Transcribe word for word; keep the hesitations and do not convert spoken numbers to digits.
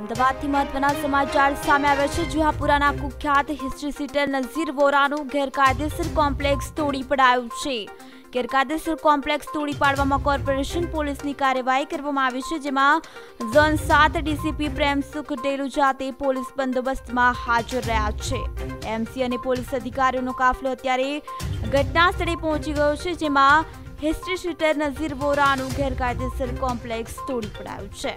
અમદાવાદથી મહત્વના સમાચાર સામે આવ્યા છે। જુહાપુરાના કુખ્યાત હિસ્ટ્રી સીટર નજીર વોરાનું ગેરકાયદેસર કોમ્પ્લેક્સ તોડી પડાયું છે। ગેરકાયદેસર કોમ્પ્લેક્સ તોડી પાડવામાં કોર્પોરેશન પોલીસની કાર્યવાહી કરવામાં આવી છે, જેમાં ઝોન સાત ડીસીપી પ્રેમસુખ ડેરૂ જાતે પોલીસ બંદોબસ્તમાં હાજર રહ્યા છે। એમસી અને પોલીસ અધિકારીઓનો કાફલો અત્યારે ઘટના સ્થળે પહોંચી ગયો છે, જેમાં હિસ્ટ્રી સીટર નજીર વોરાનું ગેરકાયદેસર કોમ્પ્લેક્સ તોડી પડાયું છે।